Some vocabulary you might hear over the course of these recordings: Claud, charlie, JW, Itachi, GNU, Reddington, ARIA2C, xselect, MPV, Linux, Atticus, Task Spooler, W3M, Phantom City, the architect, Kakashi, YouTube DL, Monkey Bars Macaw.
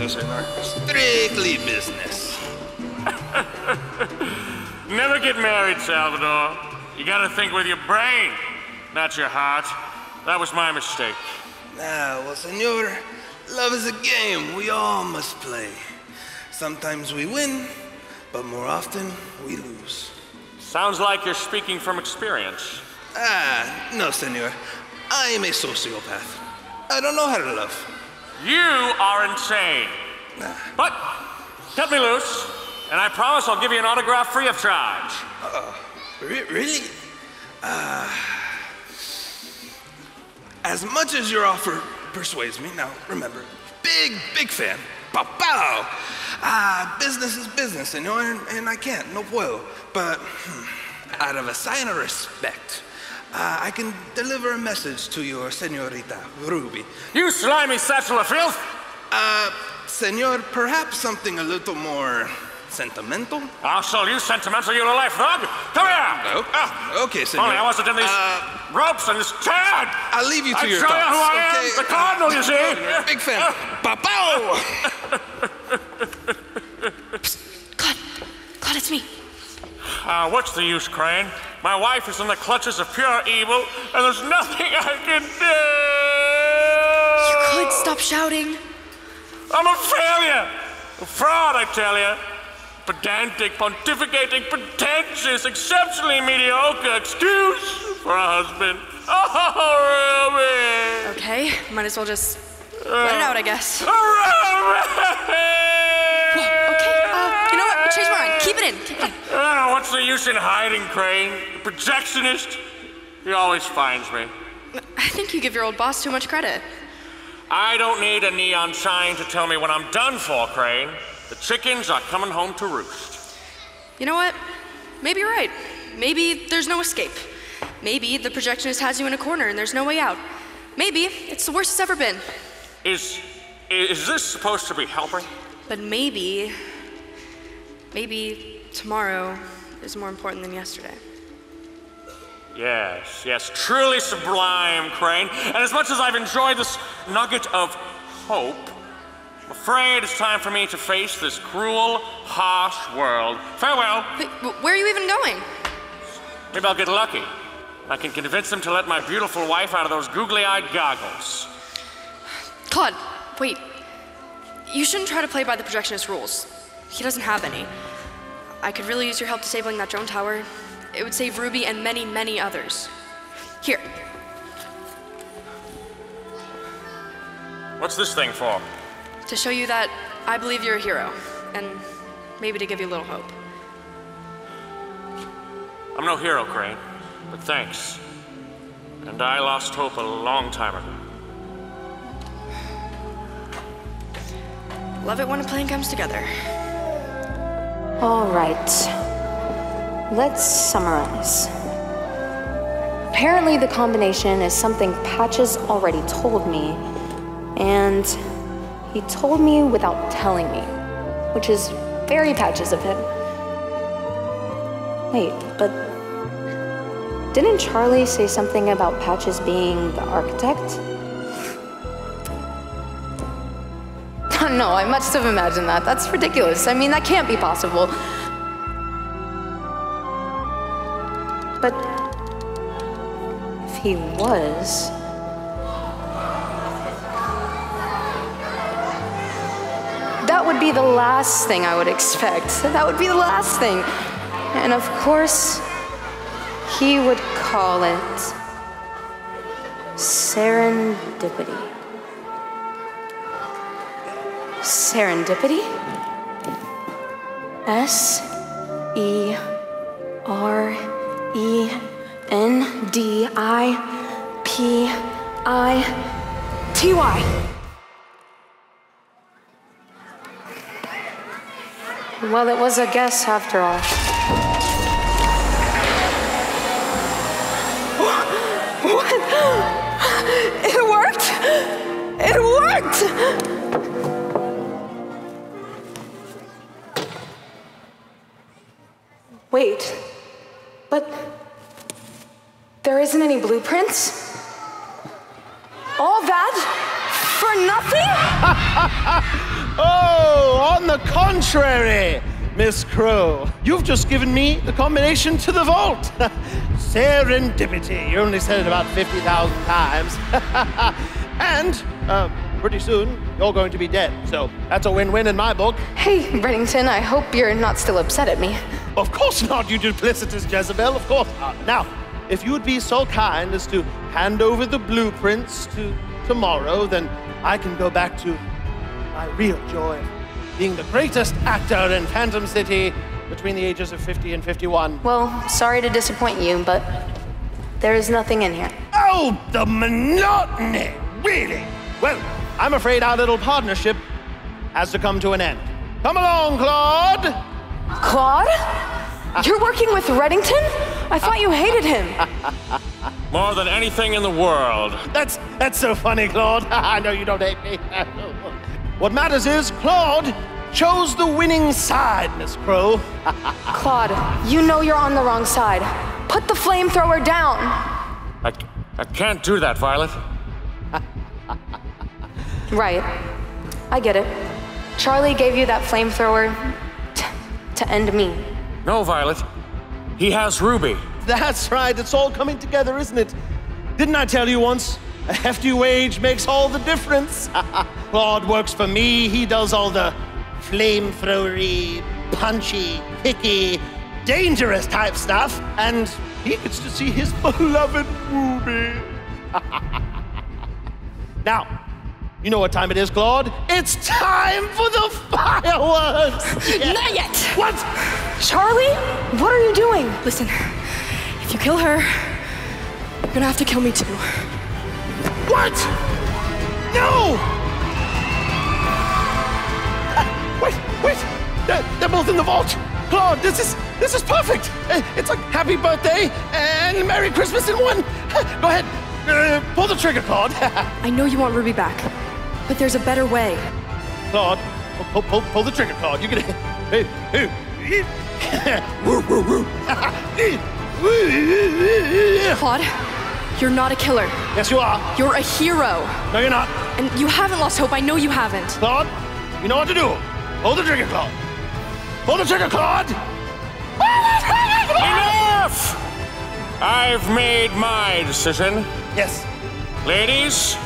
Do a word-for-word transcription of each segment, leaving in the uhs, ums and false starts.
this in our strictly business. Never get married, Salvador. You gotta think with your brain, not your heart. That was my mistake. Ah, well, senor, love is a game we all must play. Sometimes we win, but more often we lose. Sounds like you're speaking from experience. Ah, no, senor. I am a sociopath. I don't know how to love. You are insane. Ah. But cut me loose, and I promise I'll give you an autograph free of charge. Uh, re really? Uh, as much as your offer persuades me, now remember, big, big fan. Pow, pow. Ah, business is business, you know, and, and I can't, no puedo. But hmm, out of a sign of respect, uh, I can deliver a message to your senorita, Ruby. You slimy satchel of filth! Uh, senor, perhaps something a little more sentimental? I'll show you sentimental, you life thug! Come here! Okay, uh, okay senor. Only I wasn't in these uh, ropes and this tad! I'll leave you to I your thoughts. I'll show you who I okay. am, the cardinal, you see! Big fan. Ba-bow! Psst, Claud. Claud, it's me. Uh, what's the use, Crane? My wife is in the clutches of pure evil, and there's nothing I can do! You could stop shouting. I'm a failure! A fraud, I tell you. Pedantic, pontificating, pretentious, exceptionally mediocre excuse for a husband. Oh, Ruby! Okay, might as well just uh, let it out, I guess. Ruby! Whoa, okay, uh, you know what? Change my mind. Keep it in. Keep it in. Uh, what's the use in hiding, Crane? The projectionist? He always finds me. I think you give your old boss too much credit. I don't need a neon sign to tell me when I'm done for, Crane. The chickens are coming home to roost. You know what? Maybe you're right. Maybe there's no escape. Maybe the projectionist has you in a corner and there's no way out. Maybe it's the worst it's ever been. Is, is this supposed to be helping? But maybe, maybe tomorrow is more important than yesterday. Yes, yes, truly sublime, Crane. And as much as I've enjoyed this nugget of hope, I'm afraid it's time for me to face this cruel, harsh world. Farewell. But where are you even going? Maybe I'll get lucky. I can convince them to let my beautiful wife out of those googly-eyed goggles. Claud, wait. You shouldn't try to play by the projectionist's rules. He doesn't have any. I could really use your help disabling that drone tower. It would save Ruby and many, many others. Here. What's this thing for? To show you that I believe you're a hero, and maybe to give you a little hope. I'm no hero, Crane, but thanks. And I lost hope a long time ago. Love it when a plan comes together. All right, let's summarize. Apparently the combination is something Patches already told me, and he told me without telling me, which is very Patches of him. Wait, but didn't Charlie say something about Patches being the architect? No, I must have imagined that. That's ridiculous. I mean, that can't be possible. But if he was, that would be the last thing I would expect. That would be the last thing. And of course, he would call it serendipity. Serendipity? S E R E N D I P I T Y. Well, it was a guess after all. What? It worked? It worked! Wait, but there isn't any blueprints? All that for nothing? Oh, on the contrary, Miss Crow, you've just given me the combination to the vault. Serendipity. You only said it about fifty thousand times. And uh, pretty soon, you're going to be dead. So that's a win-win in my book. Hey, Reddington, I hope you're not still upset at me. Of course not, you duplicitous Jezebel. Of course not. Now, if you would be so kind as to hand over the blueprints to tomorrow, then I can go back to my real joy, being the greatest actor in Phantom City between the ages of fifty and fifty-one. Well, sorry to disappoint you, but there is nothing in here. Oh, the monotony, really? Well, I'm afraid our little partnership has to come to an end. Come along, Claud. Claud? Uh, You're working with Reddington? I thought uh, you hated him. More than anything in the world. That's, that's so funny, Claud. I know you don't hate me. What matters is Claud chose the winning side, Miss Crow. Claud, you know you're on the wrong side. Put the flamethrower down. I, I can't do that, Violet. Right. I get it. Charlie gave you that flamethrower t to end me. No, Violet. He has Ruby. That's right. It's all coming together, isn't it? Didn't I tell you once? A hefty wage makes all the difference. Claud works for me. He does all the flamethrowery, punchy, picky, dangerous type stuff. And he gets to see his beloved Ruby. Now, you know what time it is, Claud? It's time for the fireworks! Yeah. Not yet! What? Charlie, what are you doing? Listen, if you kill her, you're gonna have to kill me too. What? No! Wait, wait! They're, they're both in the vault! Claud, this is, this is perfect! It's like happy birthday and Merry Christmas in one! Go ahead, uh, pull the trigger, Claud! I know you want Ruby back, but there's a better way. Claud, pull, pull, pull the trigger, Claud. You can... Claud? You're not a killer. Yes, you are. You're a hero. No, you're not. And you haven't lost hope. I know you haven't. Claud, you know what to do. Hold the trigger, Claud. Hold the trigger, Claud. Enough! I've made my decision. Yes. Ladies,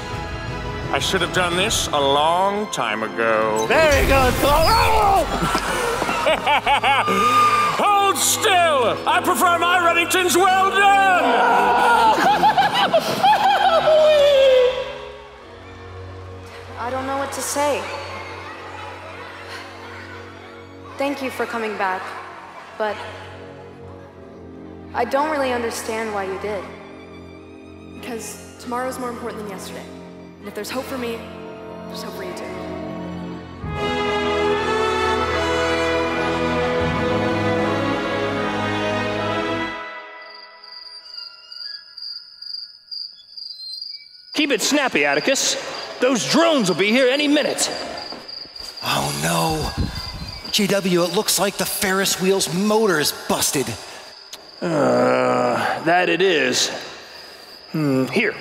I should have done this a long time ago. Very good, Claud. Oh! Hold still. I prefer my Reddington's well done. I don't know what to say. Thank you for coming back, but I don't really understand why you did. Because tomorrow's more important than yesterday. And if there's hope for me, there's hope for you too. Keep it snappy, Atticus. Those drones will be here any minute. Oh no. J W, it looks like the Ferris wheel's motor is busted. Uh, that it is. Hmm, here.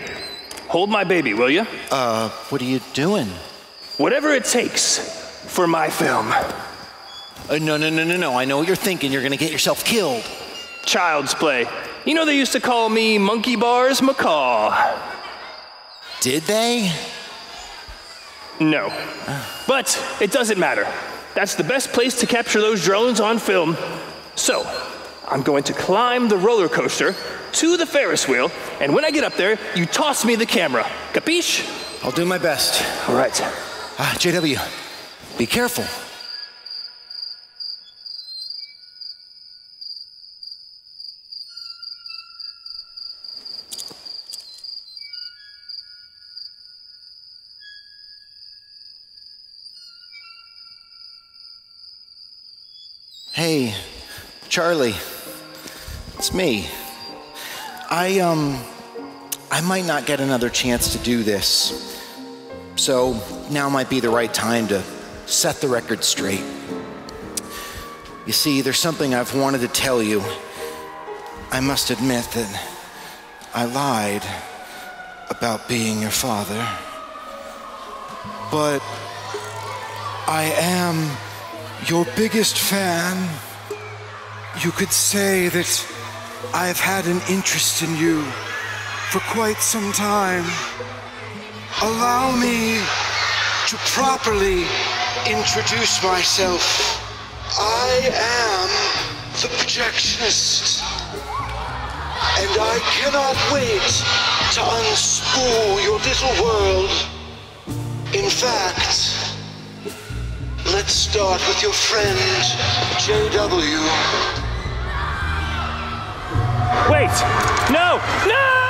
Hold my baby, will you? Uh, what are you doing? Whatever it takes for my film. Uh, no, no, no, no, no. I know what you're thinking. You're gonna get yourself killed. Child's play. You know they used to call me Monkey Bars Macaw. Did they? No. But it doesn't matter. That's the best place to capture those drones on film. So, I'm going to climb the roller coaster to the Ferris wheel, and when I get up there, you toss me the camera. Capiche? I'll do my best. All right. Uh, J W, be careful. Hey, Charlie, it's me. I, um, I might not get another chance to do this. So now might be the right time to set the record straight. You see, there's something I've wanted to tell you. I must admit that I lied about being your father. But I am your biggest fan. You could say that I've had an interest in you for quite some time. Allow me to properly introduce myself. I am the projectionist, and I cannot wait to unspool your little world. In fact, let's start with your friend, J W. Wait! No! No!